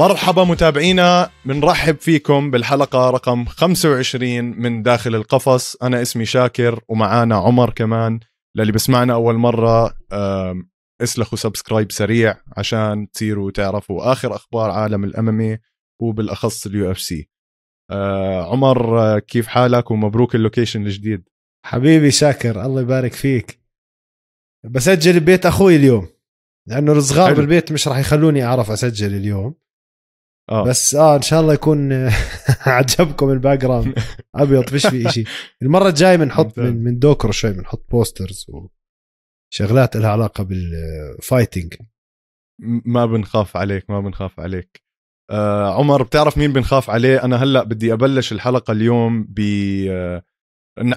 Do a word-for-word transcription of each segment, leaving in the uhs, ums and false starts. مرحبا متابعينا، بنرحب فيكم بالحلقة رقم خمسة وعشرين من داخل القفص. أنا اسمي شاكر ومعانا عمر. كمان للي بسمعنا أول مرة اسلخوا سبسكرايب سريع عشان تصيروا تعرفوا آخر أخبار عالم الأممي وبالأخص اليو اف سي. عمر، كيف حالك ومبروك اللوكيشن الجديد؟ حبيبي شاكر الله يبارك فيك. بسجل ببيت أخوي اليوم لأنه الصغار بالبيت مش راح يخلوني أعرف أسجل اليوم. أوه. بس اه ان شاء الله يكون عجبكم الباك جراوند ابيض، فيش في شيء. المره الجايه بنحط من, من دوكرو شوي، بنحط بوسترز وشغلات لها علاقه بالفايتنج. ما بنخاف عليك ما بنخاف عليك. آه عمر، بتعرف مين بنخاف عليه؟ انا هلا بدي ابلش الحلقه اليوم ب آه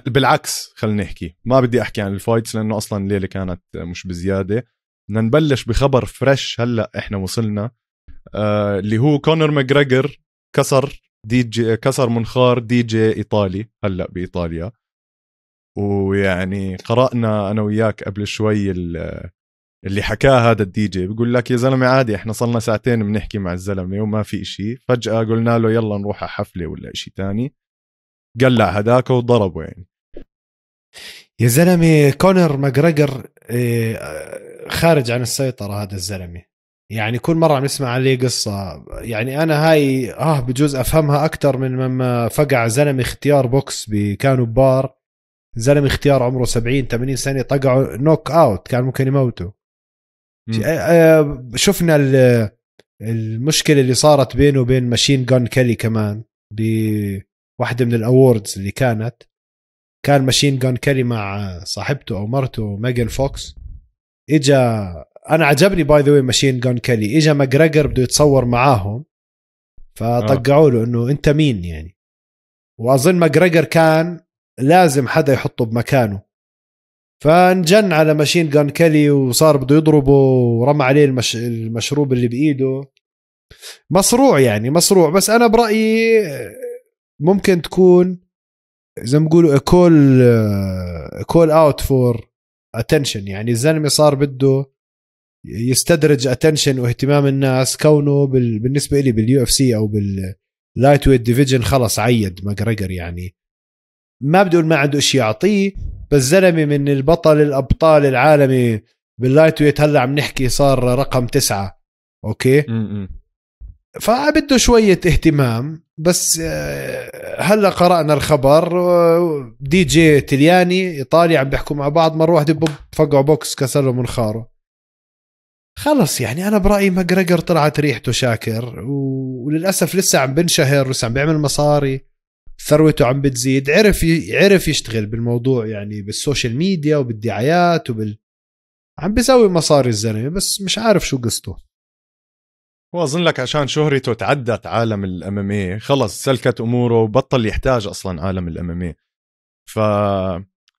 بالعكس. خلينا نحكي، ما بدي احكي عن الفايتس لانه اصلا الليله كانت مش بزياده. بدنا نبلش بخبر فريش هلا احنا وصلنا، اللي هو كونر ماجريجر كسر دي جي، كسر منخار دي جي ايطالي هلا بايطاليا. ويعني قرأنا انا وياك قبل شوي اللي حكاه هذا الدي جي. بيقول لك يا زلمه عادي، احنا صلنا ساعتين بنحكي مع الزلمه وما في إشي، فجاه قلنا له يلا نروح على حفله ولا إشي تاني، قلع هداك وضربه. يعني يا زلمه كونر ماجريجر خارج عن السيطره هذا الزلمه. يعني كل مرة عم نسمع عليه قصة، يعني أنا هاي آه بجوز أفهمها أكتر من مما فقع زلمة اختيار بوكس بكانوا ببار. زلمة اختيار عمره سبعين ثمانين سنة طقعوا نوك أوت، كان ممكن يموته. شفنا المشكلة اللي صارت بينه وبين ماشين جان كيلي كمان بواحدة من الأووردز اللي كانت، كان ماشين جان كيلي مع صاحبته أو مرته ميغان فوكس. إجا، انا عجبني باي ذا واي ماشين جان كيلي، اجى ماجريجر بده يتصور معاهم فطقعوا له انه انت مين يعني. واظن ماجريجر كان لازم حدا يحطه بمكانه، فانجن على ماشين جان كيلي وصار بده يضربه ورمى عليه المش... المشروب اللي بايده. مصروع يعني مصروع. بس انا برايي ممكن تكون زي ما بيقولوا كول كول اوت فور اتنشن، يعني الزلمه صار بده يستدرج اتنشن واهتمام الناس. كونه بال... بالنسبه لي باليو اف سي او باللايت ويت ديفيجن خلص عيد ماجريجر. يعني ما بدي اقول ما عنده شيء يعطيه، بس زلمه من البطل الابطال العالمي باللايت ويت هلا عم نحكي صار رقم تسعة. اوكي م -م. فبده شويه اهتمام. بس هلا قرانا الخبر، دي جي تلياني ايطالي عم بيحكوا مع بعض، مره واحده فقعوا بوكس كسر له منخاره. خلص يعني انا برايي ماجريجر طلعت ريحته شاكر، وللاسف لسه عم بنشهر، لسه عم بيعمل مصاري، ثروته عم بتزيد. عرف عرف يشتغل بالموضوع يعني بالسوشيال ميديا وبالدعايات وبال عم بيسوي مصاري الزلمه. بس مش عارف شو قصته. واظن لك عشان شهرته تعدت عالم الاماميه، خلص سلكت اموره وبطل يحتاج اصلا عالم الاماميه. ف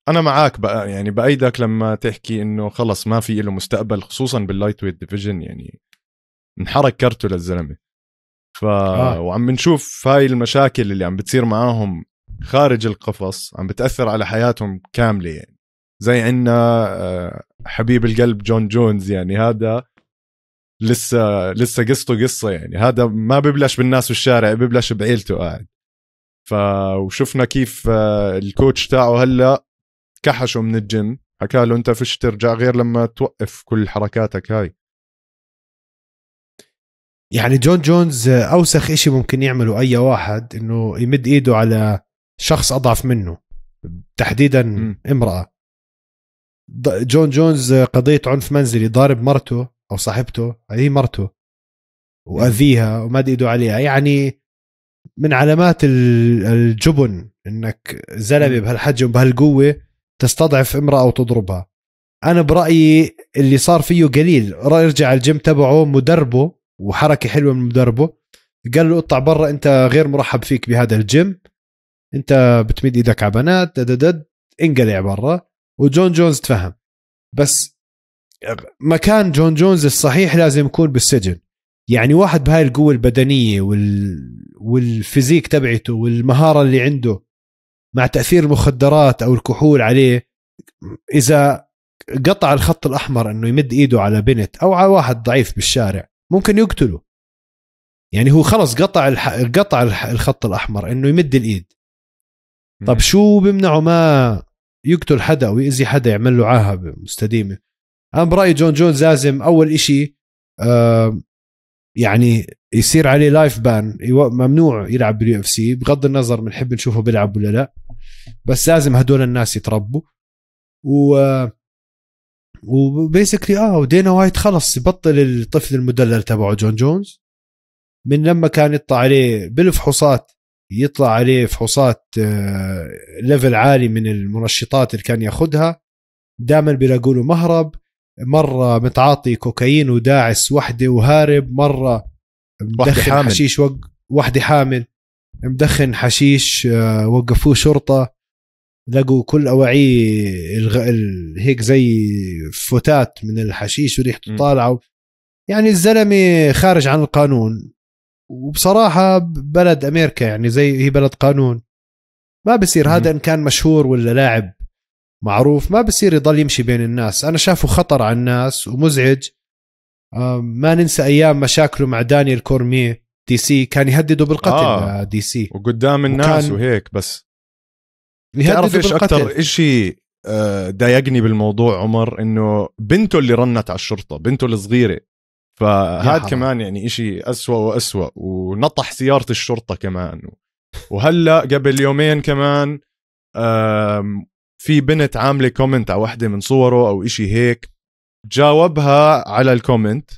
أنا معاك بقى، يعني بأيدك لما تحكي إنه خلص ما في له مستقبل، خصوصا باللايت ويت ديفيجن. يعني انحرك كرته للزلمة. ف آه. وعم بنشوف هاي المشاكل اللي عم بتصير معاهم خارج القفص عم بتأثر على حياتهم كاملة. يعني زي عنا حبيب القلب جون جونز، يعني هذا لسه لسه قصته قصة. يعني هذا ما ببلش بالناس والشارع، ببلش بعيلته قاعد. ف وشفنا كيف الكوتش تاعه هلا كحشه من الجيم، حكى له انت فيش ترجع غير لما توقف كل حركاتك هاي. يعني جون جونز اوسخ اشي ممكن يعمله اي واحد انه يمد ايده على شخص اضعف منه، تحديدا م. امرأة. جون جونز قضية عنف منزلي، ضارب مرته او صاحبته، هي مرته، واذيها ومد ايده عليها. يعني من علامات الجبن انك زلمة بهالحجم بهالقوة تستضعف امرأة أو تضربها. أنا برأيي اللي صار فيه قليل. رجع الجيم تبعه مدربه، وحركة حلوة من مدربه، قال له اطلع برا، أنت غير مرحب فيك بهذا الجيم، أنت بتمد إيدك على بنات، انقلع برا. وجون جونز تفهم. بس مكان جون جونز الصحيح لازم يكون بالسجن. يعني واحد بهاي القوة البدنية وال... والفيزيك تبعته والمهارة اللي عنده مع تأثير المخدرات أو الكحول عليه، إذا قطع الخط الأحمر أنه يمد إيده على بنت أو على واحد ضعيف بالشارع ممكن يقتله. يعني هو خلص قطع قطع الخط الأحمر إنه يمد الإيد. طب شو بمنعه ما يقتل حدا أو يأذي حدا يعمل له عاهة مستديمة؟ أنا برأيي جون جونز لازم أول إشي آه يعني يصير عليه لايف بان، ممنوع يلعب باليو اف سي، بغض النظر من حب نشوفه بيلعب ولا لا، بس لازم هدول الناس يتربوا. و وبيسكلي اه ودينا وايت خلص يبطل الطفل المدلل تبعه جون جونز، من لما كان يطلع عليه بالفحوصات، يطلع عليه فحوصات آه ليفل عالي من المنشطات اللي كان ياخذها، دائما بيلاقوا له مهرب، مرة متعاطي كوكايين وداعس وحده وهارب، مرة مدخن حشيش وق... وحده حامل، مدخن حشيش آه وقفوه شرطة، لقوا كل أواعيه الغ... ال... هيك زي فتات من الحشيش وريحته طالعة، يعني الزلمة خارج عن القانون. وبصراحة بلد أمريكا يعني زي هي بلد قانون، ما بصير هذا إن كان مشهور ولا لاعب معروف ما بصير يضل يمشي بين الناس. أنا شافه خطر على الناس ومزعج. ما ننسى أيام مشاكله مع دانيال كورميه دي سي، كان يهدده بالقتل آه دي سي وقدام الناس وهيك. بس تعرف إيش أكتر إشي ضايقني بالموضوع عمر؟ إنه بنته اللي رنت على الشرطة، بنته الصغيرة، فهاد كمان يعني إشي أسوأ وأسوأ، ونطح سيارة الشرطة كمان. وهلأ قبل يومين كمان في بنت عاملة كومنت على واحدة من صوره أو إشي هيك، جاوبها على الكومنت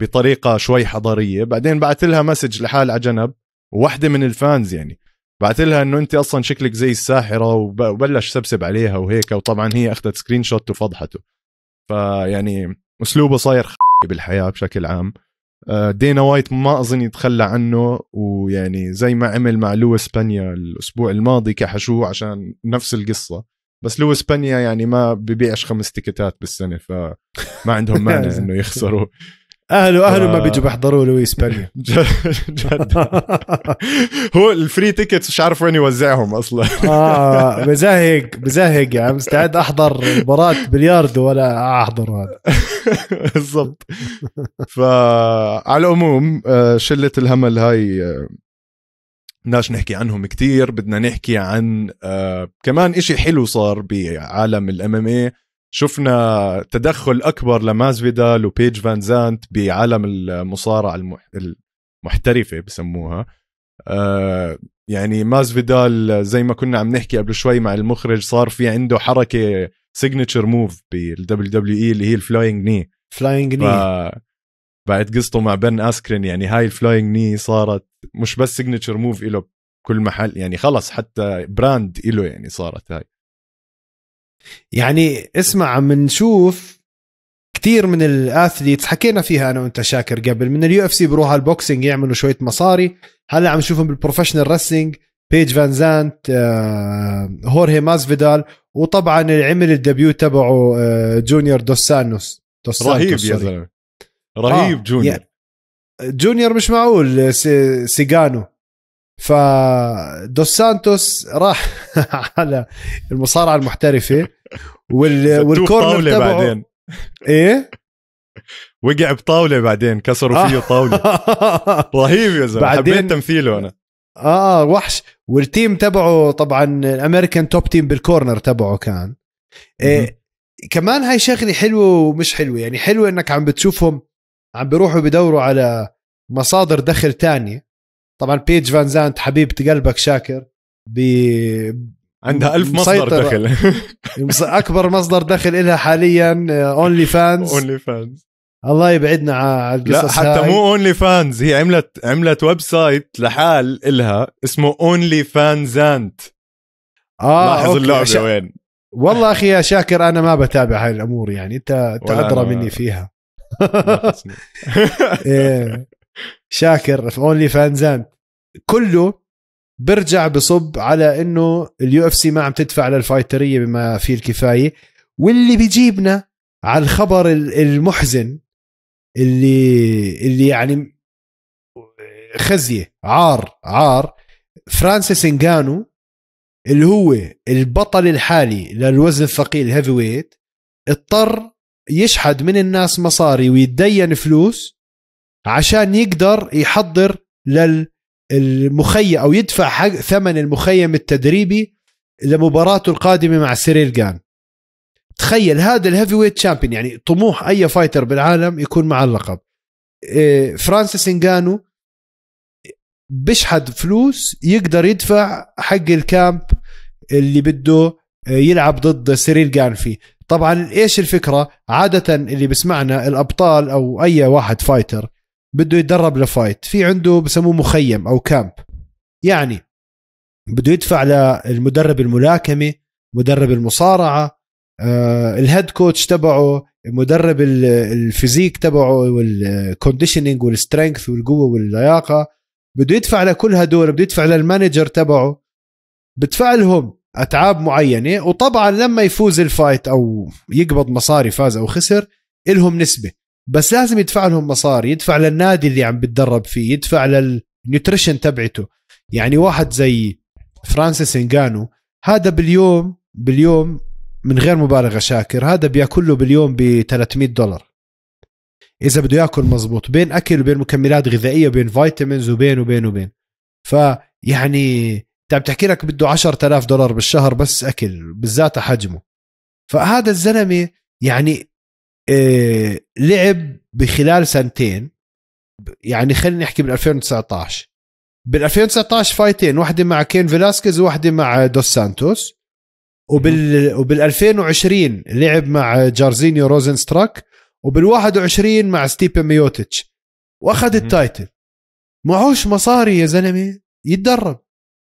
بطريقة شوي حضارية، بعدين بعت لها مسج لحال على جنب، وواحدة من الفانز يعني بعت لها إنه أنت أصلا شكلك زي الساحرة، وبلش سبسب عليها وهيك، وطبعا هي أخذت سكرين شوت وفضحته. فيعني أسلوبه صاير بالحياة بشكل عام. دينا وايت ما أظن يتخلى عنه، ويعني زي ما عمل مع لويس بانيا الأسبوع الماضي كحشوه عشان نفس القصة. بس لويس بانيا يعني ما ببيعش خمس تيكتات بالسنة، فما عندهم مانع إنه يخسروا. أهله أهله ما بيجوا بحضروا لويس بانيا. جد هو الفري تيكتس مش عارف وين يوزعهم أصلا. آه بزهق بزهق يعني، مستعد أحضر مباراة بلياردو ولا أحضر هذا بالضبط. فعلى العموم شلة الهمل هاي بدناش نحكي عنهم كتير، بدنا نحكي عن آه كمان إشي حلو صار بعالم الام ام اي. شفنا تدخل أكبر لمازفيدال وبيج فان زانت بعالم المصارعة المحترفة بسموها. آه يعني مازفيدال زي ما كنا عم نحكي قبل شوي مع المخرج، صار في عنده حركة سيجنتشر موف بالدبليو دبليو اي اللي هي الفلاينج ني. فلاينج ني بعد قصته مع بن أسكرين، يعني هاي الفلاينج ني صارت مش بس سيجنتشر موف إله كل محل، يعني خلص حتى براند إله يعني صارت هاي. يعني اسمع، عم نشوف كتير من الأثليتس حكينا فيها أنا وأنت شاكر قبل، من اليو اف سي بروح على البوكسينج يعملوا شوية مصاري، هلا عم نشوفهم بالبروفيشنال رسلينج، بيج فان زانت، آه، هورهي مازفيدال، وطبعا العمل الدبيو تبعه آه، جونيور دوسانوس. رهيب يا زلمة، رهيب. آه. جونيور يعني جونيور مش معقول سيغانو. فدوس سانتوس راح على المصارعة المحترفة وال... والكورنر تبعه بعدين. ايه وقع بطاولة بعدين كسروا فيه طاولة. رهيب يا زلمة، حبيت تمثيله انا. اه وحش. والتيم تبعه طبعا الامريكان توب تيم بالكورنر تبعه كان إيه. كمان هاي شغلة حلوة ومش حلوة، يعني حلوة انك عم بتشوفهم عم بيروحوا بدوروا على مصادر دخل تانية. طبعا بيج فان زانت حبيبة قلبك شاكر، ب عندها ألف مصدر دخل. اكبر مصدر دخل إلها حاليا اونلي فانز. اونلي فانز الله يبعدنا على القصص. لا حتى مو اونلي فانز، هي عملت عملت ويب سايت لحال إلها اسمه اونلي فان زانت. اه لاحظ اللعبة ش... وين. والله اخي يا شاكر انا ما بتابع هاي الامور، يعني انت تأدرى مني فيها. شاكر في اونلي فانزان كله برجع بصب على انه اليو اف سي ما عم تدفع للفايتريه بما فيه الكفايه. واللي بيجيبنا على الخبر المحزن اللي اللي يعني خزيه، عار عار فرانسيس انغانو اللي هو البطل الحالي للوزن الثقيل هيفي ويت، اضطر يشحد من الناس مصاري ويتدين فلوس عشان يقدر يحضر للمخيم أو يدفع حق ثمن المخيم التدريبي لمباراته القادمة مع سيريل جان. تخيل هذا الهيفي ويت شامبيون، يعني طموح أي فايتر بالعالم يكون مع اللقب. فرانسيس انغانو بشحد فلوس يقدر يدفع حق الكامب اللي بده يلعب ضد سيريل جان فيه. طبعا ايش الفكرة؟ عادة اللي بسمعنا الابطال او اي واحد فايتر بده يتدرب لفايت في عنده بسموه مخيم او كامب، يعني بده يدفع للمدرب الملاكمة، مدرب المصارعة، آه الهيد كوتش تبعه، مدرب الفيزيك تبعه والكونديشننج والسترينث والقوة واللياقة، بده يدفع لكل هدول، بده يدفع للمانجر تبعه، بدفع لهم اتعاب معينه. وطبعا لما يفوز الفايت او يقبض مصاري فاز او خسر الهم نسبه، بس لازم يدفع لهم مصاري، يدفع للنادي اللي عم بتدرب فيه، يدفع للنيوتريشن تبعته. يعني واحد زي فرانسيس انغانو هذا باليوم باليوم من غير مبالغه شاكر، هذا بياكله باليوم ب ثلاثمئة دولار اذا بده ياكل مزبوط، بين اكل وبين مكملات غذائيه وبين فيتامينز وبين وبين وبين. فيعني انت عم تحكي لك بده عشرة آلاف دولار بالشهر بس اكل، بالذات حجمه. فهذا الزلمه يعني آه لعب بخلال سنتين، يعني خلينا نحكي من ألفين وتسعطعش، بال ألفين وتسعطعش فايتين، واحده مع كين فيلاسكيز وواحده مع دوس سانتوس، وبال وبال ألفين وعشرين لعب مع جارزينيو روزنستراك، وبال واحد وعشرين مع ستيبي ميوتيتش، واخذ التايتل. معهوش مصاري يا زلمه يتدرب،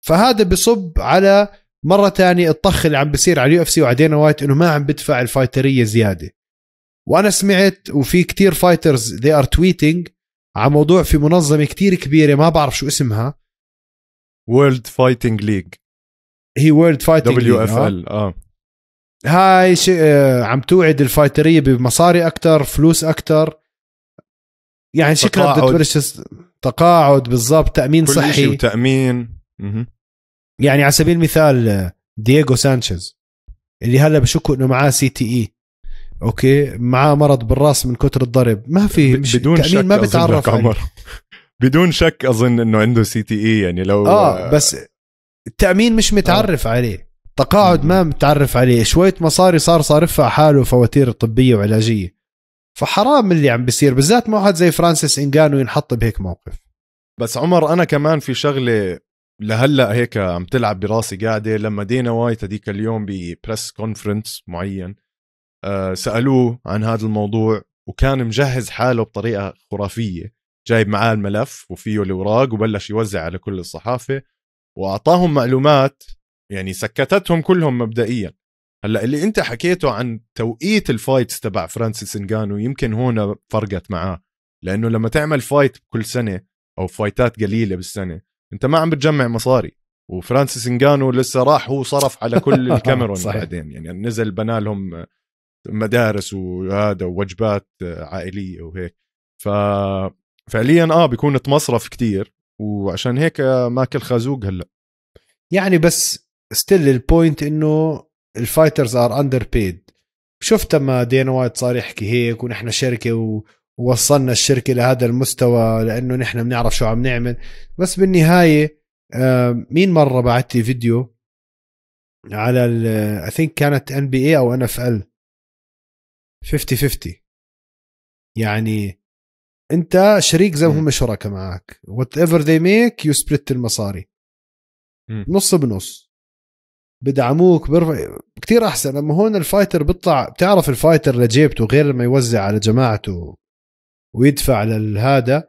فهذا بصب على مرة تانية الطخ اللي عم بصير على اليو اف سي وعدينا وايت انه ما عم بدفع الفايترية زيادة. وانا سمعت وفي كتير فايترز they are tweeting على موضوع في منظمة كتير كبيرة ما بعرف شو اسمها، World Fighting League، هي World Fighting دبليو إف إل. اه هاي آه عم توعد الفايترية بمصاري اكتر، فلوس اكتر، يعني شكلها بدها تبلش تقاعد، بالضبط، تأمين كل صحي وتأمين. يعني على سبيل المثال دييغو سانشيز اللي هلا بشكوا انه معاه سي تي اي، اوكي، معاه مرض بالراس من كتر الضرب، ما في بدون شك ما بتعرف عمر. بدون شك اظن انه عنده سي تي اي، يعني لو اه بس التامين مش متعرف آه. عليه تقاعد، ما متعرف عليه، شويه مصاري صار صارفها حاله فواتير طبيه وعلاجيه. فحرام اللي عم بيصير، بالذات مع واحد زي فرانسيس انغانو ينحط بهيك موقف. بس عمر انا كمان في شغله لهلا هيك عم تلعب براسي قاعده، لما دينا وايت هذيك اليوم ببريس كونفرنس معين أه سالوه عن هذا الموضوع، وكان مجهز حاله بطريقه خرافيه، جايب معاه الملف وفيه الاوراق وبلش يوزع على كل الصحافه واعطاهم معلومات يعني سكتتهم كلهم مبدئيا. هلا اللي انت حكيته عن توقيت الفايتس تبع فرانسيس انغانو يمكن هون فرقت معاه، لانه لما تعمل فايت كل سنه او فايتات قليله بالسنه انت ما عم بتجمع مصاري. وفرانسيس انغانو لسه راح هو صرف على كل الكاميرون بعدين، يعني نزل بنى لهم مدارس وهذا ووجبات عائليه وهيك، ففعليا اه بيكون اتمصرف كتير، وعشان هيك ماكل خازوق هلا. يعني بس ستيل البوينت انه الفايترز ار اندر بيد. شفت ما دينا وايت صار يحكي هيك ونحن شركه و ووصلنا الشركة لهذا المستوى لأنه نحن بنعرف شو عم نعمل. بس بالنهاية مين مرة بعت لي فيديو على ال I think كانت إن بي إيه أو إن إف إل خمسين خمسين، يعني أنت شريك زي ما هم شركاء معك، whatever they make you split المصاري نص بنص، بدعموك برفع كتير أحسن. لما هون الفايتر بيطلع بتعرف الفايتر لجيبته غير لما يوزع على جماعته ويدفع لهذا،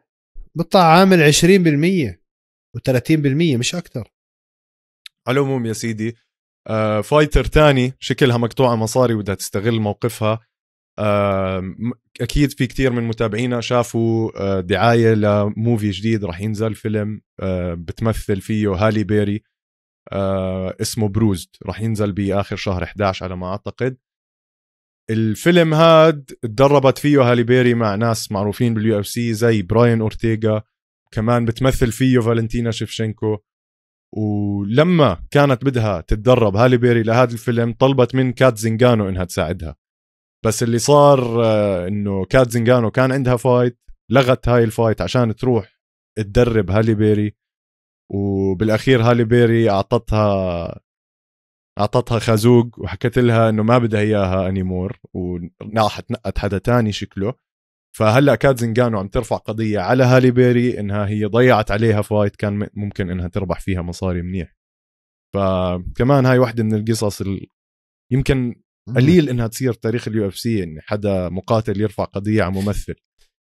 بطلع عامل عشرين بالمئة وثلاثين بالمئة مش أكتر. على العموم يا سيدي آه فايتر تاني شكلها مقطوعة مصاري وده تستغل موقفها. آه أكيد في كتير من متابعينا شافوا آه دعاية لموفي جديد رح ينزل، فيلم آه بتمثل فيه هالي بيري آه اسمه بروزد، رح ينزل بآخر شهر إحدى عشر على ما أعتقد. الفيلم هاد تدربت فيه هالي بيري مع ناس معروفين باليو اف سي زي براين اورتيغا، كمان بتمثل فيه فالنتينا شيفشينكو. ولما كانت بدها تتدرب هالي بيري لهذا الفيلم طلبت من كات زنغانو انها تساعدها، بس اللي صار انه كات زنغانو كان عندها فايت، لغت هاي الفايت عشان تروح تدرب هالي بيري، وبالاخير هالي بيري اعطتها اعطتها خازوق وحكت لها انه ما بدها اياها انيمور، ونقحت نقت حدا تاني شكله. فهلا كانت زنجانو عم ترفع قضيه على هالي بيري انها هي ضيعت عليها فايت كان ممكن انها تربح فيها مصاري منيح. فكمان هاي واحده من القصص ال... يمكن قليل انها تصير تاريخ اليو اف سي ان حدا مقاتل يرفع قضيه على ممثل.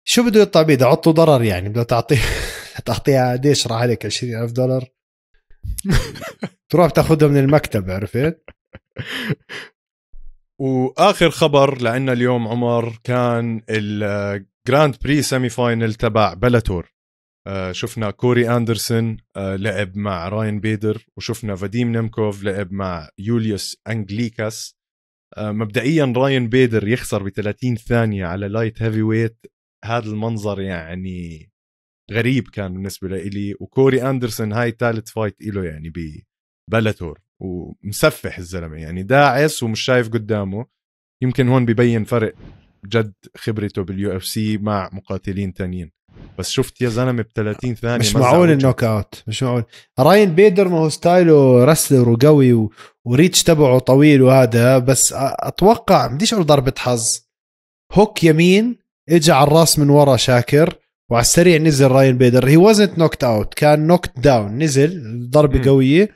شو بده يطلع بيه؟ عطوا ضرر يعني، بده تعطيه تعطيها قديش راح عليك عشرين ألف دولار تروح تاخذها من المكتب، عرفت؟ واخر خبر لعنا اليوم عمر كان الجراند بري سيمي فاينل تبع بلاتور. آه شفنا كوري اندرسون آه لعب مع راين بيدر، وشفنا فاديم نيمكوف لعب مع يوليوس انجليكاس. آه مبدئيا راين بيدر يخسر ب ثلاثين ثانية على لايت هيفي ويت، هذا المنظر يعني غريب كان بالنسبه لي. وكوري اندرسون هاي ثالث فايت له يعني ببلاتور، ومسفح الزلمه يعني داعس ومش شايف قدامه. يمكن هون ببين فرق جد خبرته باليو اف سي مع مقاتلين تانيين. بس شفت يا زلمه ب ثلاثين ثانية مش معقول النوك اوت، مش معقول. راين بيدر ما هو ستايله رسلر وقوي وريتش تبعه طويل وهذا، بس اتوقع بديش اقول ضربه حظ، هوك يمين اجى على الراس من ورا شاكر وعلى السريع نزل راين بيدر. هي وزنت نوكت اوت، كان نوكت داون، نزل ضربه قويه.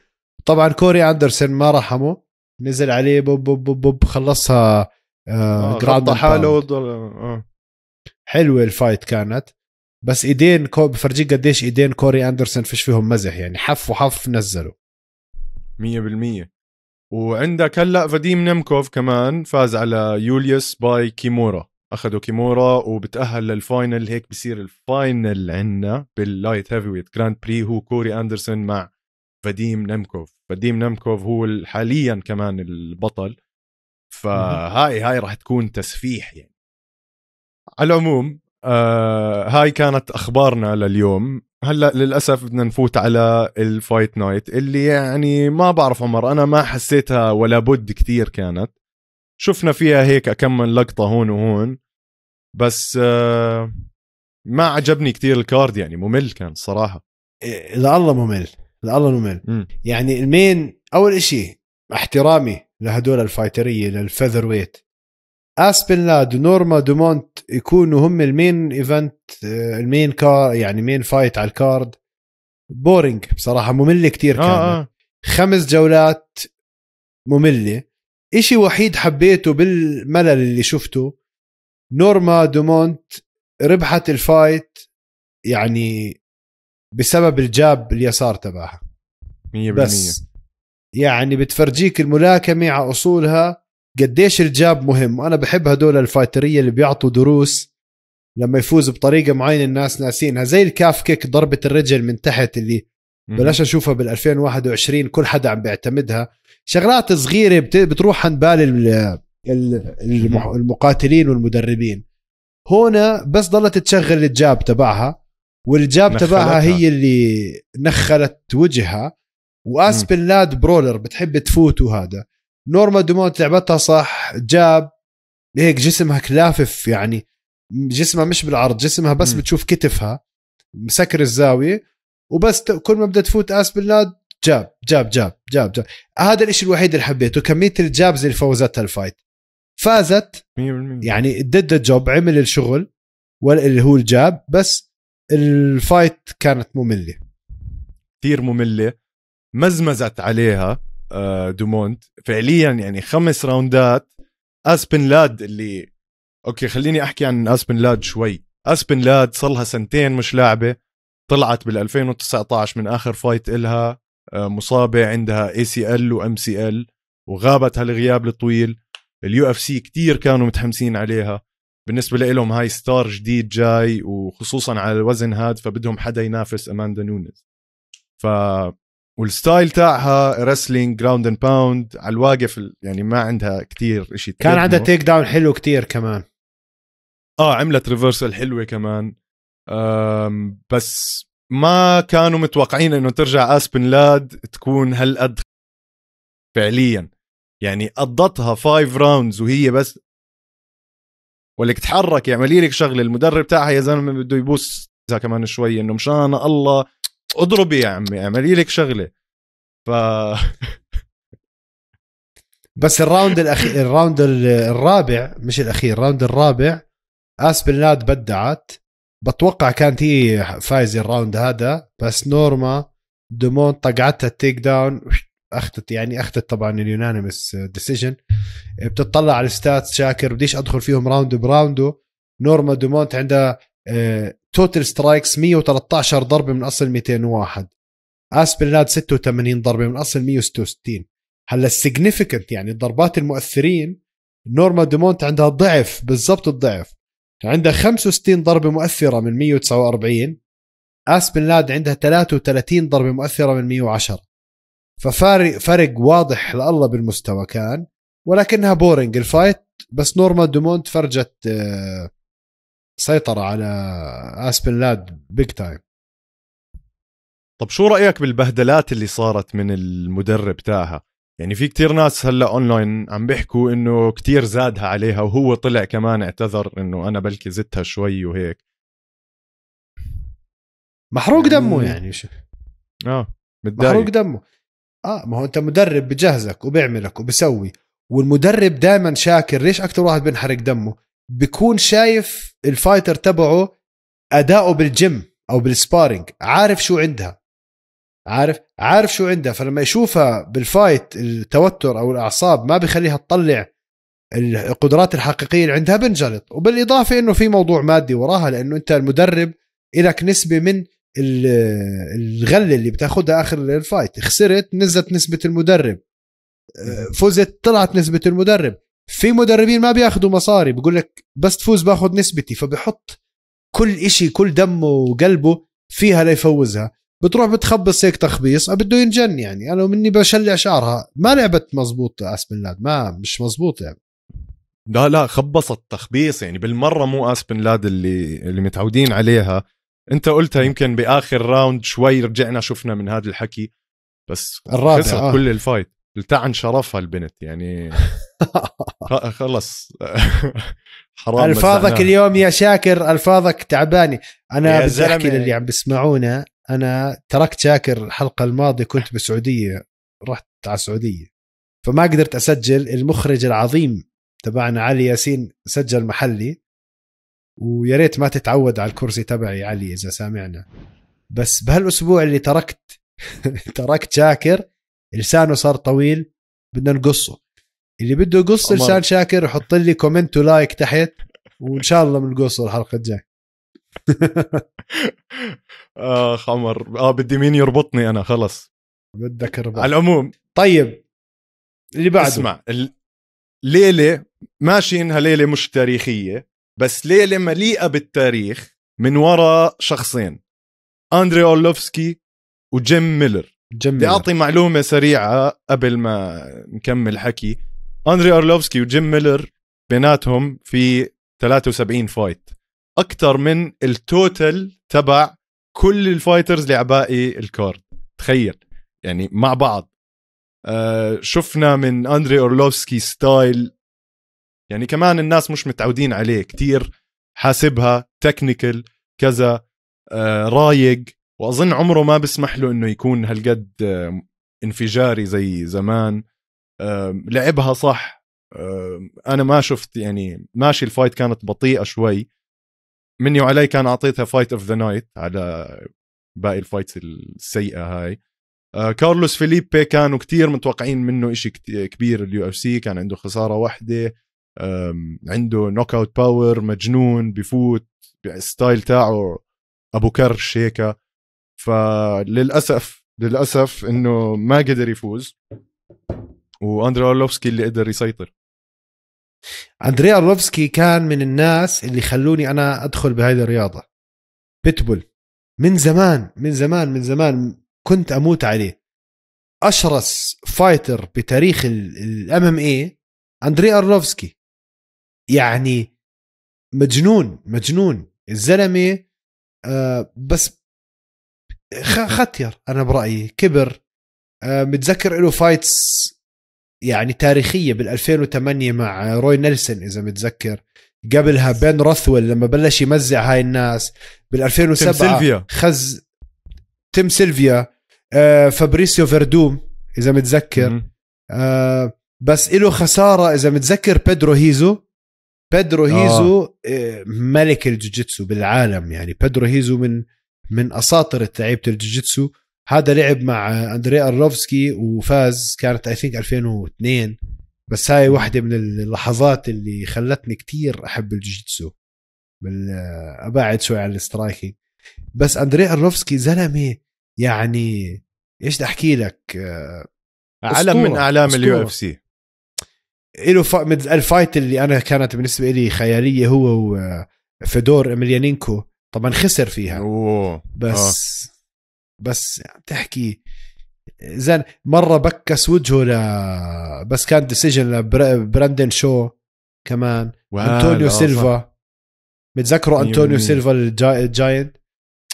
طبعا كوري اندرسون ما رحمه، نزل عليه بوب بوب بوب, بوب خلصها آه جراند حاله آه. حلوه الفايت كانت، بس ايدين كو بفرجيك قديش ايدين كوري اندرسون فيش فيهم مزح يعني، حف وحف نزلوا مية بالمية. وعندك هلا فاديم نيمكوف كمان فاز على يوليوس باي كيمورا، اخذوا كيمورا وبتاهل للفاينل. هيك بصير الفاينل عندنا باللايت هيفيويت جراند بري، هو كوري اندرسون مع فاديم نيمكوف. فاديم نيمكوف هو حاليا كمان البطل، فهاي هاي راح تكون تسفيح يعني. على العموم آه هاي كانت اخبارنا لليوم. هلا للاسف بدنا نفوت على الفايت نايت اللي يعني ما بعرف عمر، انا ما حسيتها ولا بد كثير. كانت شفنا فيها هيك اكمل لقطه هون وهون، بس آه ما عجبني كثير الكارد يعني، ممل كان صراحه. لا الله ممل، لا الله ممل م. يعني المين اول اشي احترامي لهدول الفايتريه للفذر ويت، اسبنلاد ونورما دومونت يكونوا هم المين ايفنت، المين كار يعني مين فايت على الكارد. بورينج بصراحه، ممله كتير كانت. آه آه. خمس جولات ممله. اشي وحيد حبيته بالملل اللي شفته، نورما دومونت ربحت الفايت يعني بسبب الجاب اليسار تبعها مية بالمية. بس يعني بتفرجيك الملاكمه على اصولها قديش الجاب مهم. أنا بحب هدول الفايترية اللي بيعطوا دروس لما يفوز بطريقة معينة الناس ناسينها، زي الكاف كيك، ضربة الرجل من تحت اللي بلاش أشوفها بالألفين وواحد وعشرين كل حدا عم بيعتمدها. شغلات صغيرة بتروح عن بال المقاتلين والمدربين، هنا بس ضلت تشغل الجاب تبعها، والجاب تبعها هي اللي نخلت وجهها. وأسبنلاد برولر بتحب تفوت، وهذا نورما دومونت لعبتها صح، جاب هيك جسمها كلافف يعني، جسمها مش بالعرض، جسمها بس م. بتشوف كتفها مسكر الزاوية وبس. كل ما بدها تفوت اسبنلاد جاب جاب جاب جاب جاب. هذا الاشي الوحيد اللي حبيته، كمية الجابز اللي فوزتها الفايت. فازت يعني دد جوب، عمل الشغل اللي هو الجاب، بس الفايت كانت مملة كثير، مملة. مزمزت عليها دومونت فعليا يعني خمس راوندات. اسبنلاد اللي اوكي، خليني احكي عن اسبنلاد شوي. اسبنلاد صلها سنتين مش لاعبه، طلعت بالألفين وتسعطعش من اخر فايت إلها، مصابه عندها اي سي ال وام سي ال، وغابت هالغياب الطويل. اليو اف سي كثير كانوا متحمسين عليها، بالنسبه لهم هاي ستار جديد جاي، وخصوصا على الوزن هاد، فبدهم حدا ينافس اماندا نونيز. ف والستايل تاعها رسلينج جراوند اند باوند على الواقف يعني، ما عندها كتير اشي. كان عندها تيك داون حلو كتير كمان، اه عملت ريفرسل حلوة كمان. بس ما كانوا متوقعين انه ترجع اسبنلاد تكون هالقد فعليا يعني. قضتها فايف راوندز وهي بس ولك تحرك، يعملي لك شغل المدرب تاعها يا زلمه بده يبوس كمان شوي انه مشان الله اضربي يا عمي اعملي لك شغله. ف بس الراوند الاخير الراوند الرابع مش الاخير الراوند الرابع اسبينات بدعت، بتوقع كانت هي فايزه الراوند هذا، بس نورما دومون طقعتها التيك داون اخذت، يعني اخذت طبعا اليونانيمس ديسيجن. بتطلع على الستاتس شاكر، بديش ادخل فيهم راوند براوندو. نورما دومونت عندها توتال سترايكس مية وثلاثطعش ضربه من اصل مئتين وواحد، اسبينات ستة وثمانين ضربه من اصل مية وستة وستين. هلا السيجنيفيكنت يعني الضربات المؤثرين، نورما دومونت عندها ضعف بالضبط، الضعف عندها خمسة وستين ضربه مؤثره من مية وتسعة وأربعين، اسبن لاد عندها ثلاثة وثلاثين ضربه مؤثره من مية وعشرة. ففارق فرق واضح لله بالمستوى كان، ولكنها بورينج الفايت. بس نورما دومونت فرجت سيطره على اسبن لاد بيج تايم. طب شو رايك بالبهدلات اللي صارت من المدرب تاعها؟ يعني في كتير ناس هلا اونلاين عم بيحكوا انه كتير زادها عليها، وهو طلع كمان اعتذر انه انا بلكي زدتها شوي وهيك. محروق دمه يعني شو. اه متضايق محروق دمه. اه ما هو انت مدرب بجهزك وبيعملك وبسوي، والمدرب دائما شاكر ليش اكثر واحد بنحرق دمه؟ بيكون شايف الفايتر تبعه اداؤه بالجيم او بالسبارينج، عارف شو عندها، عارف عارف شو عندها. فلما يشوفها بالفايت التوتر او الاعصاب ما بخليها تطلع القدرات الحقيقيه اللي عندها، بنجلط. وبالاضافه انه في موضوع مادي وراها، لانه انت المدرب لك نسبه من الغله اللي بتاخذها اخر الفايت. خسرت نزلت نسبه المدرب، فزت طلعت نسبه المدرب. في مدربين ما بياخذوا مصاري، بقول لك بس تفوز باخذ نسبتي، فبحط كل شيء كل دمه وقلبه فيها ليفوزها. بتروح بتخبص هيك تخبيص بده ينجن. يعني انا مني بشلع شعرها، ما لعبت مزبوط اسبنلاد، ما مش مزبوط يعني. لا لا خبصت تخبيص يعني بالمره، مو اسبنلاد اللي اللي متعودين عليها. انت قلتها يمكن باخر راوند شوي رجعنا شفنا من هذا الحكي، بس خسرت آه. كل الفايت لتعن شرفها البنت يعني. خلص. حرام الفاظك اليوم يا شاكر، الفاظك تعباني. انا بدي احكي للي عم بسمعونا، أنا تركت شاكر الحلقة الماضية، كنت بالسعودية، رحت على السعودية فما قدرت أسجل. المخرج العظيم تبعنا علي ياسين سجل محلي، ويا ريت ما تتعود على الكرسي تبعي علي إذا سامعنا. بس بهالأسبوع اللي تركت تركت شاكر لسانه صار طويل، بدنا نقصه. اللي بده يقص لسان شاكر يحط لي كومنت ولايك تحت، وإن شاء الله بنقصه الحلقة الجاية. آه خمر آه بدي مين يربطني أنا خلص بدك ربط. على العموم طيب اللي بعده، اسمع الليلة ماشي إنها ليلة مش تاريخية، بس ليلة مليئة بالتاريخ من وراء شخصين، أندري أولوفسكي وجيم ميلر. بدي أعطي معلومة سريعة قبل ما نكمل حكي. أندري أولوفسكي وجيم ميلر بيناتهم في ثلاثة وسبعين فايت، أكتر من التوتل تبع كل الفايترز اللي عباقي الكارد. تخيل يعني مع بعض. أه شفنا من أندري أورلوفسكي ستايل يعني كمان الناس مش متعودين عليه، كتير حاسبها تكنيكال كذا، أه رايق، وأظن عمره ما بسمح له إنه يكون هالقد أه انفجاري زي زمان. أه لعبها صح. أه أنا ما شفت يعني ماشي الفايت كانت بطيئة شوي مني وعلي، كان أعطيتها فايت اوف ذا نايت على باقي الفايتس السيئة هاي. آه كارلوس فيليبي كانوا كتير متوقعين منه إشي كبير اليو اف سي، كان عنده خسارة واحدة، عنده نوك اوت باور، مجنون بفوت ستايل تاعه أبو كرش هيك. فللأسف للأسف إنه ما قدر يفوز، وأندري أورلوفسكي اللي قدر يسيطر. أندري أورلوفسكي كان من الناس اللي خلوني أنا أدخل بهذه الرياضة. بيتبول من زمان من زمان من زمان كنت أموت عليه. أشرس فايتر بتاريخ ال إم إم إيه أندري أورلوفسكي، يعني مجنون مجنون الزلمة. آه بس ختير أنا برأيي، كبر. آه متذكر له فايتس يعني تاريخية بالألفين وثمانية مع روي نيلسون إذا متذكر، قبلها بين روثويل لما بلش يمزع هاي الناس بالألفين وسبعة، تيم سيلفيا، خز تيم سيلفيا، آه فابريسيو فيردوم إذا متذكر، آه بس إله خسارة إذا متذكر بيدرو هيزو. بيدرو هيزو آه. آه ملك الجوجيتسو بالعالم يعني، بيدرو هيزو من من أساطرة لعيبة الجوجيتسو. هذا لعب مع أندري أرلوفسكي وفاز، كانت I think ألفين واثنين، بس هاي واحدة من اللحظات اللي خلتني كتير أحب الجوجيتسو، أبعد شوي عن السترايكينج. بس أندري أرلوفسكي زلمة يعني إيش بدي أحكي لك، علم من أعلام اليو اف سي. إله الفايت اللي أنا كانت بالنسبة لي خيالية هو وفيدور إميليانينكو، طبعا خسر فيها. أوه. بس أوه. بس تحكي زين، مرة بكس وجهه ل، بس كان ديسيجن لبراندن شو كمان. أنتونيو سيلفا، متذكروا أنتونيو سيلفا الجاينت؟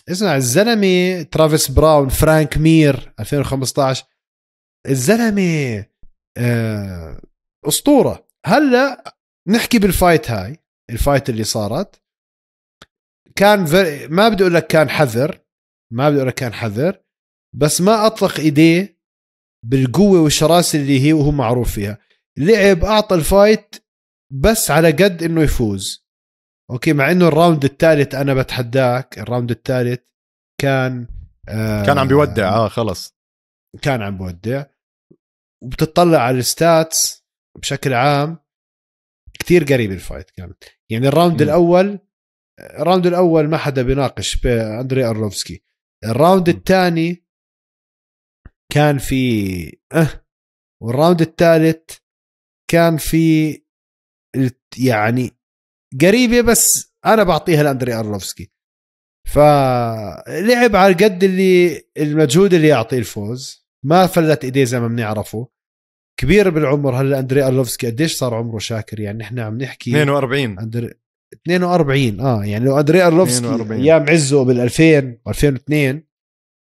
اسمع الزلمة، ترافيس براون، فرانك مير ألفين وخمسطعش، الزلمة آه أسطورة. هلأ نحكي بالفايت هاي، الفايت اللي صارت كان ما بدي أقول لك كان حذر، ما بدي أقول لك كان حذر، بس ما أطلق إيديه بالقوة والشراسة اللي هي وهو معروف فيها. لعب أعطى الفايت بس على قد إنه يفوز، أوكي، مع إنه الراوند الثالث أنا بتحداك، الراوند الثالث كان آه كان عم بيودع، آه خلص كان عم بيودع. وبتطلع على الستاتس بشكل عام كتير قريب الفايت كانت، يعني الراوند م. الأول، الراوند الأول ما حدا بيناقش بأندري أرلوفسكي. الراوند الثاني كان في أه والراوند الثالث كان في يعني قريبة، بس أنا بعطيها لأندري أرلوفسكي. فلعب على قد اللي المجهود اللي يعطيه الفوز، ما فلت إيديه زي ما بنعرفه. كبير بالعمر هلا أندري أرلوفسكي، قديش صار عمره شاكر؟ يعني نحن عم نحكي اثنين وأربعين، أندري اثنين وأربعين اه يعني لو أندري أرلوفسكي ايام عزه بالألفين وألفين واثنين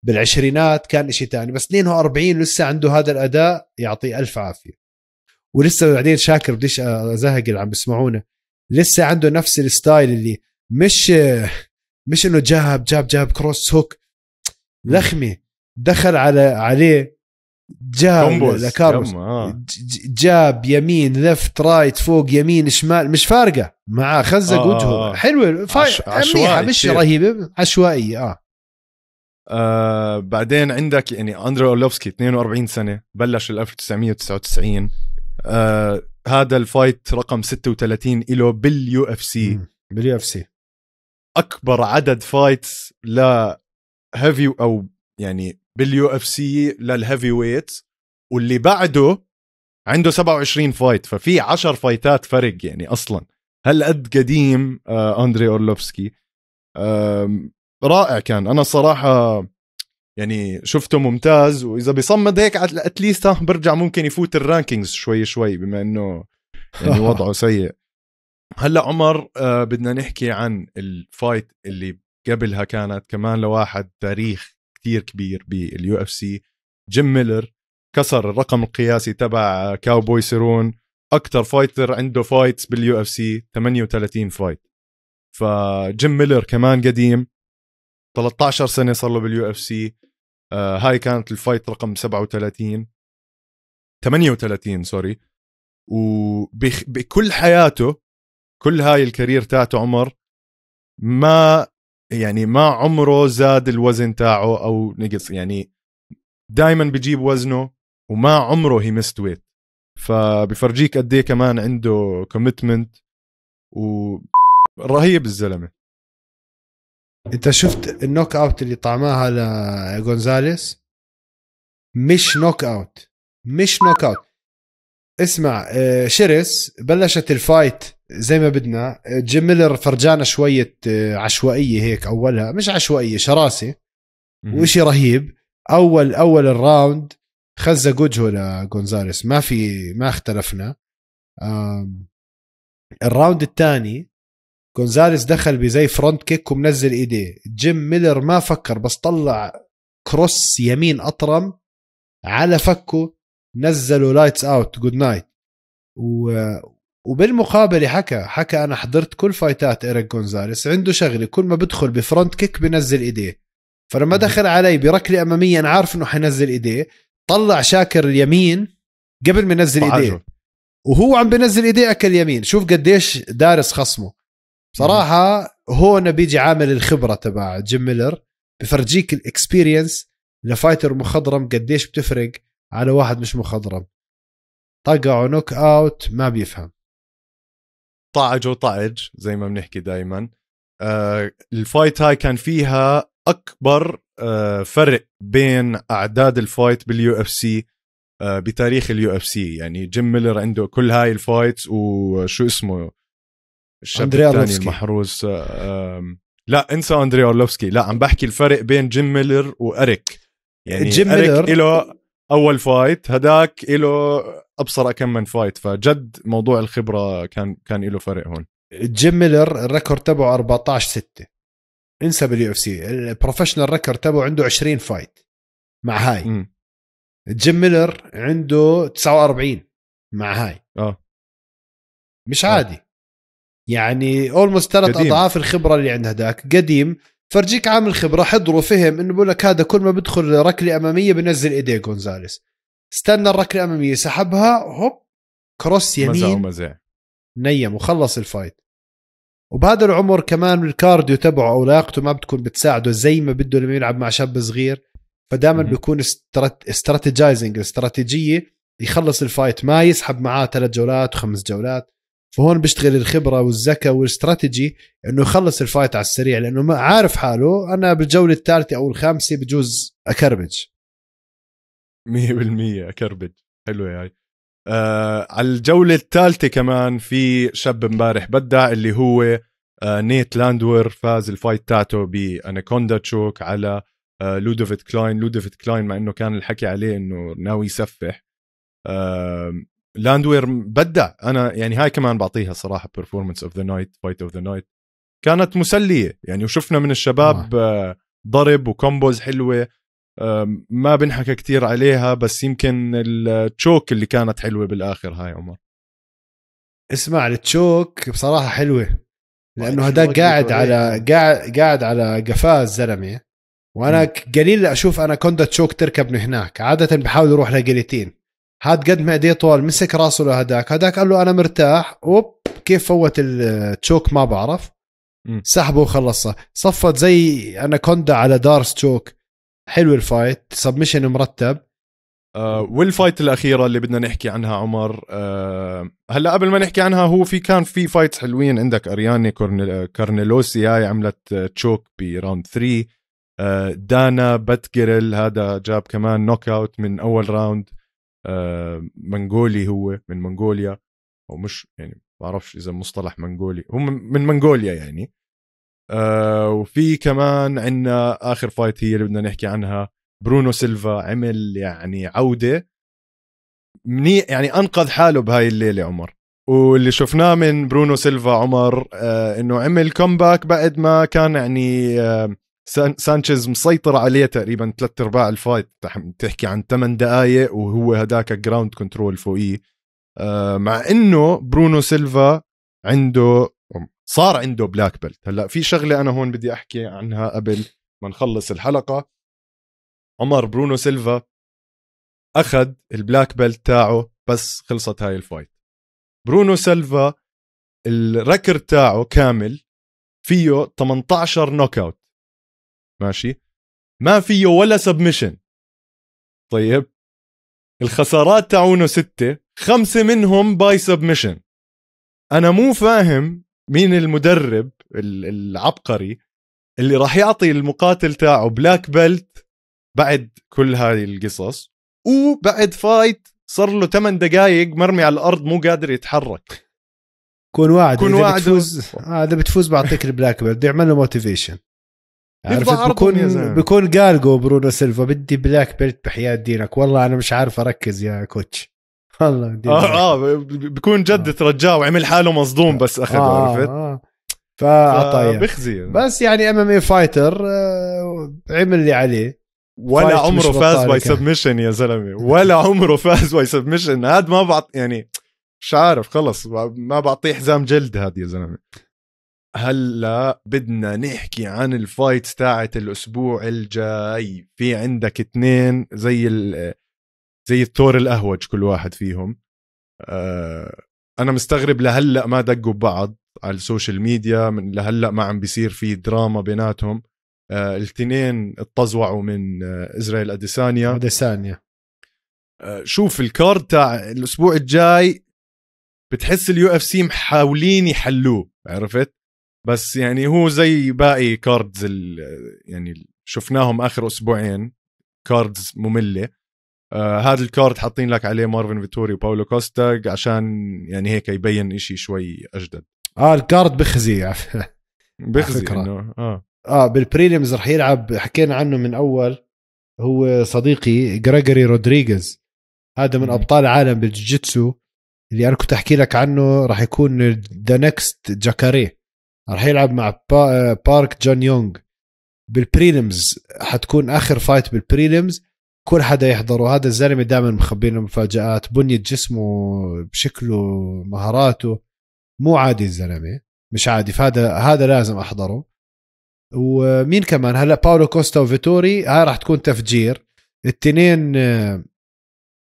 بالعشرينات كان اشي تاني، بس اثنين وأربعين لسه عنده هذا الأداء، يعطيه ألف عافية. ولسه بعدين شاكر، بديش أزهق اللي عم بسمعونا، لسه عنده نفس الستايل اللي مش مش انه جاب جاب جاب كروس هوك لخمة، دخل على عليه جاب لكارلوس، جاب يمين لفت رايت فوق يمين شمال، مش فارقة مع خزق آه وجهه. حلوة منيحة، مش رهيبة، عشوائية آه. آه بعدين عندك يعني أندري أولوفسكي اثنين وأربعين سنة، بلش ألف وتسعمية وتسعة وتسعين، آه هذا الفايت رقم ستة وثلاثين إله باليو اف سي. باليو اف سي أكبر عدد فايتس لهيفي أو يعني باليو اف سي للهيفي ويت، واللي بعده عنده سبعة وعشرين فايت، ففي عشر فايتات فرق يعني أصلا. هل قد قديم آه أندري أورلوفسكي، آه رائع كان. أنا صراحة يعني شفته ممتاز، وإذا بيصمد هيك أتليست برجع ممكن يفوت الرانكينجز شوي شوي، بما أنه يعني وضعه سيء. هلأ عمر آه بدنا نحكي عن الفايت اللي قبلها، كانت كمان لواحد تاريخ كتير كبير باليو اف سي، جيم ميلر، كسر الرقم القياسي تبع كاوبوي سيرون، أكتر فايتر عنده فايتس باليو اف سي ثمانية وثلاثين فايت. فجيم ميلر كمان قديم، ثلاثطعش سنة صار له باليو اف سي. آه هاي كانت الفايت رقم سبعة وثلاثين ثمانية وثلاثين سوري. وبكل حياته، كل هاي الكارير تاعته عمر، ما يعني ما عمره زاد الوزن تاعه او نقص، يعني دايما بيجيب وزنه وما عمره هي مست ويت. فبفرجيك قد ايه كمان عنده كوميتمنت، ورهيب الزلمه. انت شفت النوك اوت اللي طعماها لغونزاليس؟ مش نوك اوت، مش نوك اوت. اسمع شرس، بلشت الفايت زي ما بدنا، جيم ميلر فرجانا شوية عشوائية هيك اولها، مش عشوائية، شراسة وشي رهيب. اول اول الراوند خزق وجهه لغونزاليس، ما في ما اختلفنا. الراوند الثاني غونزاليس دخل بزي فرونت كيك ومنزل ايديه، جيم ميلر ما فكر، بس طلع كروس يمين اطرم على فكه، نزله لايتس اوت، جود نايت. وبالمقابله حكى حكى انا حضرت كل فايتات إيريك غونزاليس، عنده شغله كل ما بدخل بفرونت كيك بنزل ايديه، فلما دخل علي بركله اماميه انا عارف انه حينزل ايديه، طلع شاكر اليمين قبل ما ينزل ايديه وهو عم بنزل ايديه اكل يمين. شوف قديش دارس خصمه بصراحه. هون بيجي عامل الخبره تبع جيم ميلر، بفرجيك الاكسبيرينس لفايتر مخضرم قديش بتفرق على واحد مش مخضرم. طقعه نوك اوت ما بيفهم، طعج وطعج زي ما بنحكي دائما. آه الفايت هاي كان فيها اكبر آه فرق بين اعداد الفايت باليو اف سي آه بتاريخ اليو اف سي. يعني جيم ميلر عنده كل هاي الفايتس، وشو اسمه الشاب الثاني المحروس آه لا انسى اندري اورلوفسكي. لا عم بحكي الفرق بين جيم ميلر واريك. يعني جيم ميلر له اول فايت، هداك له ابصر اكمل فايت، فجد موضوع الخبره كان كان له فرق هون. جيم ميلر الريكورد تبعه أربعة عشر ستة، انسى باليو اف سي. البروفيشنال ريكورد تبعه عنده عشرين فايت مع هاي. جيم ميلر عنده تسعة وأربعين مع هاي. اه مش عادي أوه. يعني اولموست ثلاث اضعاف الخبره اللي عند هداك. قديم فرجيك عامل خبره، حضره فهم انه بقول لك هذا كل ما بدخل ركله اماميه بنزل ايديه غونزاليس. استنى الركله الاماميه سحبها هوب كروس يمين مزع نيم وخلص الفايت. وبهذا العمر كمان الكارديو تبعه او لياقته ما بتكون بتساعده زي ما بده لما يلعب مع شاب صغير، فدائما بيكون استرات... استراتيجايزنج استراتيجيه يخلص الفايت، ما يسحب معاه ثلاث جولات وخمس جولات. فهون بيشتغل الخبره والذكاء والاستراتيجي انه يخلص الفايت على السريع، لانه ما عارف حاله انا بالجوله الثالثه او الخامسه بجوز اكربج مية بالمية اكربج. حلو هاي يعني. آه على الجوله الثالثه كمان في شاب امبارح بدع اللي هو آه نيت لاندور، فاز الفايت تاعته باناكوندا تشوك على آه لودوفيت كلاين. لودوفيت كلاين مع انه كان الحكي عليه انه ناوي يسفح، آه لاندوير بدع. انا يعني هاي كمان بعطيها صراحه performance of the night fight of the night، كانت مسليه يعني. وشفنا من الشباب آه. ضرب وكومبوز حلوه آه ما بنحكى كتير عليها، بس يمكن التشوك اللي كانت حلوه بالاخر. هاي عمر اسمع، التشوك بصراحه حلوه لانه هداك قاعد على قاعد قاعد على قفاه الزلمه، وانا قليل اشوف انا كوندا تشوك تركب من هناك، عاده بحاول يروح لجليتين. هاد قد ما ايديه طوال مسك راسه لهداك، هداك قال له انا مرتاح، اوب كيف فوت التشوك ما بعرف، سحبه وخلصها. صفت زي اناكوندا على دارس تشوك. حلو الفايت، سبمشن مرتب. آه والفايت الاخيره اللي بدنا نحكي عنها عمر آه هلا قبل ما نحكي عنها، هو في كان في فايتس حلوين عندك. ارياني كورنل... كارنيلوسي هاي عملت تشوك براوند ثلاثة. آه دانا باتجرل هذا جاب كمان نوك اوت من اول راوند، آه منغولي، هو من منغوليا او مش يعني بعرفش اذا مصطلح منغولي، هو من منغوليا يعني. آه وفي كمان عندنا اخر فايت هي اللي بدنا نحكي عنها، برونو سيلفا عمل يعني عوده منيح، يعني انقذ حاله بهاي الليله عمر. واللي شفناه من برونو سيلفا عمر آه انه عمل كومباك بعد ما كان يعني آه سانشيز مسيطر عليه تقريبا ثلاث ارباع الفايت، تحكي عن ثمان دقائق وهو هداك جراوند كنترول فوقيه. آه مع انه برونو سيلفا عنده صار عنده بلاك بيلت. هلا في شغله انا هون بدي احكي عنها قبل ما نخلص الحلقه عمر. برونو سيلفا اخذ البلاك بيلت تاعه بس خلصت هاي الفايت. برونو سيلفا الركر تاعه كامل فيه ثمانية عشر نوك اوت، ماشي، ما فيه ولا سبمشن. طيب الخسارات تاعونه ستة، خمسة منهم باي سبمشن. أنا مو فاهم مين المدرب العبقري اللي راح يعطي المقاتل تاعه بلاك بيلت بعد كل هاي القصص، وبعد فايت صار له ثمان دقايق مرمي على الأرض مو قادر يتحرك. كون واعد، كون إذا واعد بتفوز هذا و... بتفوز بعطيك البلاك بيلت، يعمل له موتيفيشن. عرفت بكون بكون قالقو برونو سيلفا بدي بلاك بيلت بحياة دينك، والله أنا مش عارف أركز يا كوتش. والله آه, آه بكون جد آه. ترجاه وعمل حاله مصدوم بس أخذه آه عرفت آه. فأعطاه بخزي. بس يعني أم أم إيه فايتر آه عمل اللي عليه، ولا عمره فاز باي سبمشن يا زلمة، ولا عمره فاز باي سبمشن. هاد ما بعط يعني مش عارف خلص ما بعطيه حزام جلد هاد يا زلمه. هلا بدنا نحكي عن الفايت تاعت الاسبوع الجاي. في عندك اثنين زي ال زي الثور الاهوج كل واحد فيهم. أه انا مستغرب لهلا ما دقوا ببعض على السوشيال ميديا، من لهلا ما عم بيصير في دراما بيناتهم. أه الاثنين اتطزعوا من إزرائيل أديسانيا. أديسانيا أه شوف الكارد تاع الاسبوع الجاي، بتحس اليو اف سي محاولين يحلوه عرفت، بس يعني هو زي باقي كاردز يعني شفناهم اخر اسبوعين كاردز ممله. آه هذا الكارد حاطين لك عليه مارفن فيتوري وباولو كوستا عشان يعني هيك يبين إشي شوي اجدد. اه الكارد بخزي بخزي انه اه اه بالبريليمز رح يلعب، حكينا عنه من اول، هو صديقي غريغوري رودريغيز، هذا من ابطال العالم بالجيتسو اللي انا كنت احكي لك عنه، راح يكون ذا نكست جاكاري، راح يلعب مع با بارك جون يونغ بالبريليمز، حتكون اخر فايت بالبريليمز كل حدا يحضره. هذا الزلمه دائما مخبينا مفاجآت، بنية جسمه بشكله مهاراته مو عادي الزلمه، مش عادي، فهذا هذا لازم احضره. ومين كمان هلا؟ باولو كوستا وفيتوري، هاي راح تكون تفجير. التنين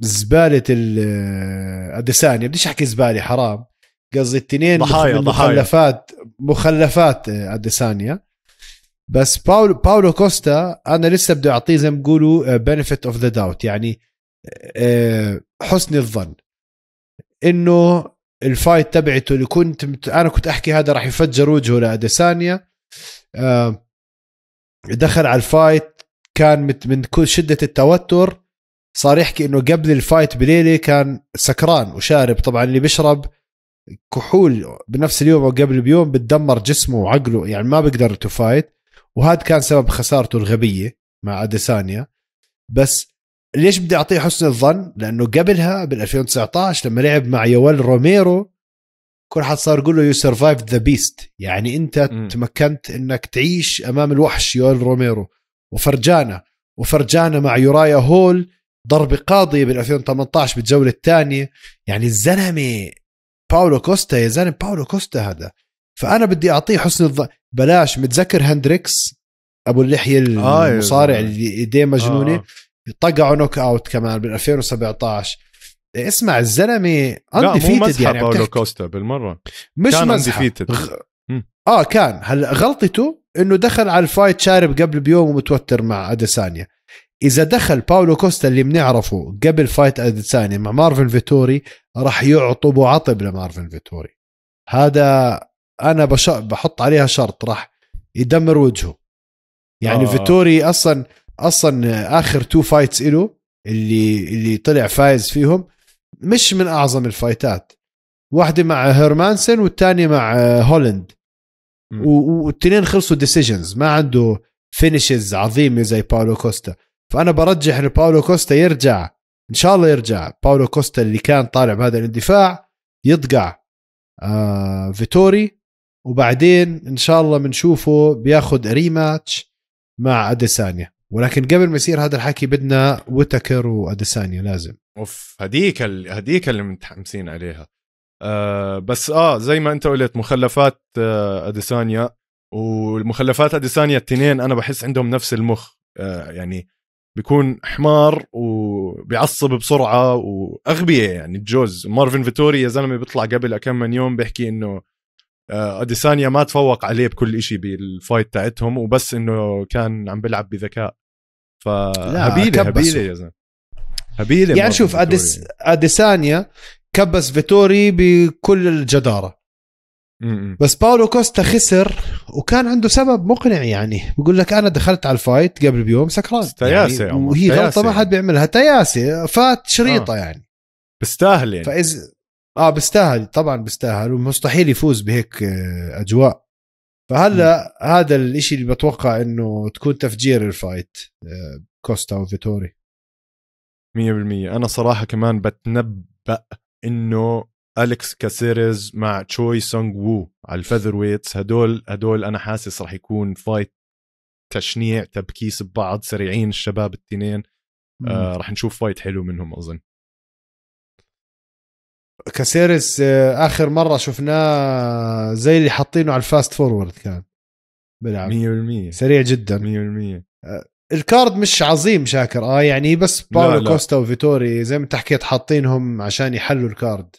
زباله الأديسانيا، بديش احكي زباله حرام، قصدي التنين ضحايا مخلفات مخلفات أديسانيا. بس باولو باولو كوستا انا لسه بدي اعطيه زي ما بيقولوا بنفيت اوف ذا داوت، يعني حسن الظن انه الفايت تبعته اللي كنت انا كنت احكي هذا راح يفجر وجهه لأديسانيا، دخل على الفايت كان من كل شده التوتر، صار يحكي انه قبل الفايت بليله كان سكران وشارب، طبعا اللي بيشرب كحول بنفس اليوم او قبل بيوم بتدمر جسمه وعقله، يعني ما بقدر تفايت، وهذا كان سبب خسارته الغبيه مع أديسانيا. بس ليش بدي اعطيه حسن الظن؟ لانه قبلها بال ألفين وتسعطعش لما لعب مع يوال روميرو كل حد صار يقول له يو سرفايف ذا بيست، يعني انت م. تمكنت انك تعيش امام الوحش يوال روميرو. وفرجانا وفرجانا مع يورايا هول ضربه قاضيه بال ألفين وثمنطعش بالجوله الثانيه، يعني الزلمه باولو كوستا يا زلمه، باولو كوستا هذا، فانا بدي اعطيه حسن الظن. بلاش متذكر هندريكس ابو اللحيه المصارع آه اللي ايديه مجنونه آه. طقعوا نوك اوت كمان بال ألفين وسبعطعش. اسمع الزلمه انديفيتد، يعني باولو كوستا بالمره مش انديفيتد غ... اه كان هلا غلطته انه دخل على الفايت شارب قبل بيوم ومتوتر مع أديسانيا. إذا دخل باولو كوستا اللي بنعرفه قبل فايت أديسانيا مع مارفن فيتوري راح يعطبه عطب لمارفن فيتوري، هذا أنا بحط عليها شرط، راح يدمر وجهه. يعني آه. فيتوري أصلا أصلا آخر تو فايتس إله اللي اللي طلع فايز فيهم مش من أعظم الفايتات، واحدة مع هيرمانسن والتانية مع هولند، والتنين خلصوا ديسيجنز، ما عنده فينيشز عظيمة زي باولو كوستا. فأنا برجح إنه باولو كوستا يرجع، إن شاء الله يرجع باولو كوستا اللي كان طالع بهذا الاندفاع، يضقع آه فيتوري، وبعدين إن شاء الله بنشوفه بياخد ريماتش مع أديسانيا. ولكن قبل ما يصير هذا الحكي بدنا ويتاكر وأديسانيا لازم. أوف هديك ال... هديك اللي متحمسين عليها. آه بس آه زي ما أنت قلت مخلفات آه أديسانيا، والمخلفات أديسانيا التنين أنا بحس عندهم نفس المخ، آه يعني بيكون حمار وبيعصب بسرعه واغبيه. يعني الجوز مارفن فيتوري يا زلمه بيطلع قبل كم من يوم بيحكي انه أديسانيا ما تفوق عليه بكل إشي بالفايت تاعتهم، وبس انه كان عم بيلعب بذكاء. فهبيله هبيله يا زلمه هبيله. يعني شوف أديس... أديسانيا كبس فيتوري بكل الجداره، بس باولو كوستا خسر وكان عنده سبب مقنع. يعني بقول لك أنا دخلت على الفايت قبل بيوم سكران، تياسة يعني، وهي غلطة ما حد بيعملها، تياسة فات شريطة آه. يعني بستاهل يعني فإز... آه بستاهل طبعا بستاهل، ومستحيل يفوز بهيك أجواء. فهلا م. هذا الاشي اللي بتوقع إنه تكون تفجير الفايت كوستا وفيتوري مية بالمية. أنا صراحة كمان بتنبأ إنه أليكس كاسيريز مع تشوي سونغ وو على الفذر ويتس، هدول هدول أنا حاسس رح يكون فايت تشنيع تبكيس ببعض، سريعين الشباب التنين. آه رح نشوف فايت حلو منهم أظن. كاسيرس اخر مره شفناه زي اللي حاطينه على الفاست فورورد، كان بيلعب مية بالمية سريع جدا. مية بالمية الكارد مش عظيم شاكر، اه يعني بس باولو كوستا وفيتوري زي ما انت حكيت حاطينهم عشان يحلوا الكارد.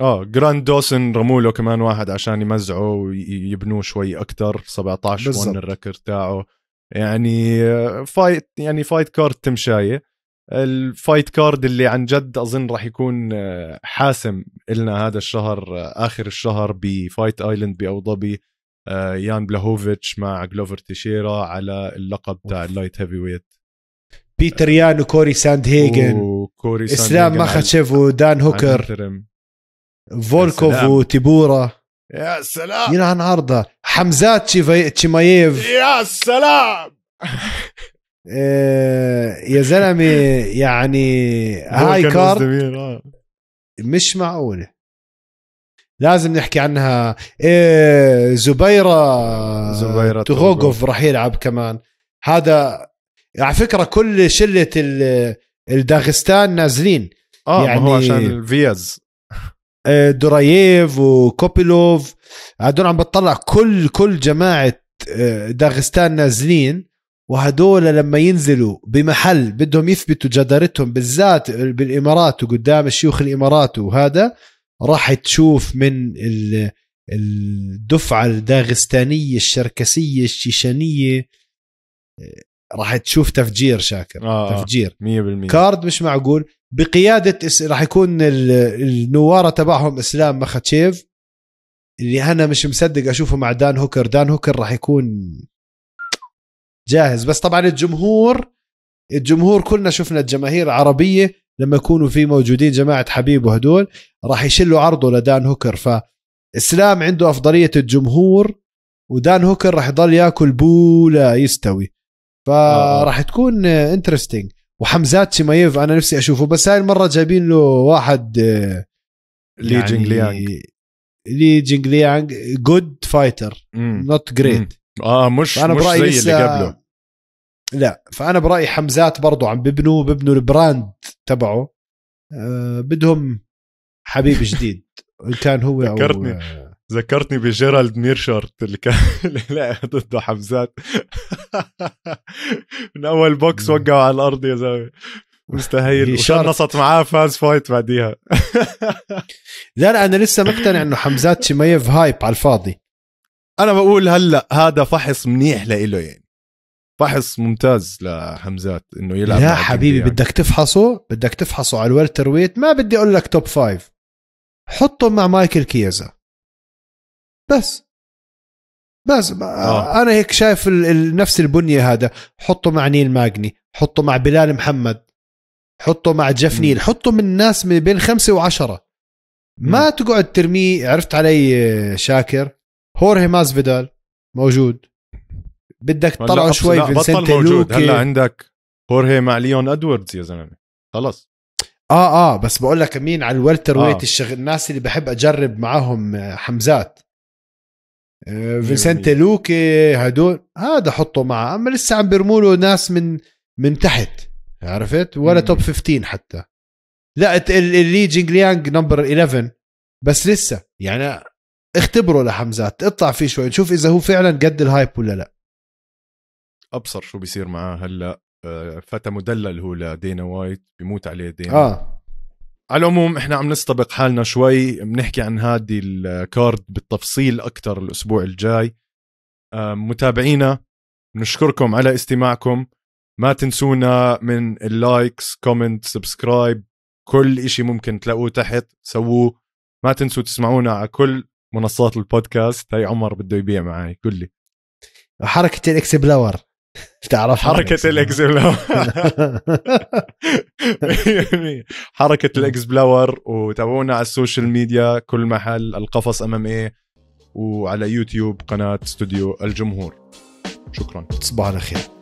اه جراند دوسن رموا له كمان واحد عشان يمزعه ويبنوه شوي اكثر. سبعطعش بالزبط. ون الركر تاعه يعني فايت، يعني فايت كارد تمشايه. الفايت كارد اللي عن جد اظن راح يكون حاسم إلنا هذا الشهر، اخر الشهر بفايت ايلاند بأبو ظبي، يان بلاهوفيتش مع جلوفر تيشيرا على اللقب تاع اللايت هيفي ويت، بيتر يان وكوري ساند هيجن، اسلام ماخاتشيف ودان هوكر، فولكوف وتيبورا، يا سلام يلعن عرضه، حمزات تشيمايف، يا سلام يا زلمه يعني هاي كارد مش معقوله لازم نحكي عنها. إيه زبيره زبيره تغوغوف راح يلعب كمان. هذا على فكره كل شله الداغستان نازلين، اه يعني ما هو عشان الفياز دوراييف وكوبيلوف هدول، عم بتطلع كل كل جماعه داغستان نازلين، وهدول لما ينزلوا بمحل بدهم يثبتوا جدارتهم بالذات بالإمارات وقدام الشيوخ الإمارات، وهذا راح تشوف من الدفعة الداغستانية الشركسية الشيشانية، راح تشوف تفجير شاكر. آه تفجير مية بالمية. كارد مش معقول بقيادة، راح يكون النوارة تبعهم اسلام مخاتشيف اللي انا مش مصدق اشوفه مع دان هوكر. دان هوكر راح يكون جاهز، بس طبعا الجمهور الجمهور كلنا شفنا الجماهير العربية لما يكونوا في موجودين جماعة حبيب وهدول راح يشلوا عرضه لدان هوكر، فإسلام عنده أفضلية الجمهور ودان هوكر راح يضل ياكل بو لا يستوي، فراح تكون انترستينج. وحمزات شمايف أنا نفسي أشوفه، بس هاي المرة جايبين له واحد يعني لي جينغ ليانغ لي جينغ ليانغ جود فايتر نوت جريت، اه مش مش زي اللي قبله. لا فانا برايي حمزات برضه عم ببنوا ببنوا البراند تبعه، آه بدهم حبيب جديد كان هو ذكرتني آه ذكرتني بجيرالد ميرشارت اللي كان لا ضده حمزات من اول بوكس وقعوا على الارض يا زلمه مستحيل، وشنصت معاه فاز فايت بعديها. لا لا انا لسه مقتنع انه حمزات شمايف هايب على الفاضي. أنا بقول هلأ هذا فحص منيح لإله، يعني فحص ممتاز لحمزات إنه يلعب. لا حبيبي يعني. بدك تفحصه بدك تفحصه على الويلتر ويت، ما بدي أقول لك توب فايف، حطه مع مايكل كيزا بس بس آه. أنا هيك شايف نفس البنية، هذا حطه مع نيل ماجني، حطه مع بلال محمد، حطه مع جيف نيل، حطه من الناس من بين خمسة وعشرة، ما م. تقعد ترميه. عرفت علي شاكر؟ هورهي مازفيدال موجود، بدك تطلعه شوي فينسنت لوكي. هلا عندك هورهي مع ليون ادواردز يا زلمه خلص. اه اه بس بقول لك مين على الوالتر آه. ويت الشغل، الناس اللي بحب اجرب معاهم حمزات آه فينسنت لوكي هدول، هذا حطه معه. اما لسه عم بيرموا ناس من من تحت، عرفت؟ ولا مم. توب خمستعش حتى. لا اللي جينغ ليانغ نمبر إحدعش، بس لسه يعني اختبره لحمزات، اقطع فيه شوي نشوف اذا هو فعلا قد الهايب ولا لا. ابصر شو بيصير معاه هلا. فتى مدلل هو لدينا وايت، بيموت عليه دينا. اه على العموم احنا عم نستبق حالنا شوي، بنحكي عن هذه الكارد بالتفصيل اكثر الاسبوع الجاي. متابعينا بنشكركم على استماعكم، ما تنسونا من اللايكس كومنت سبسكرايب، كل اشي ممكن تلاقوه تحت سووه. ما تنسوا تسمعونا على كل منصات البودكاست. هاي عمر بده يبيع معي، قل لي حركة الإكسبلور، بتعرف حركة الإكسبلور؟ حركة الإكسبلور. وتابعونا على السوشيال ميديا كل محل، القفص أمام إيه، وعلى يوتيوب قناة استوديو الجمهور. شكرا، تصبح على خير.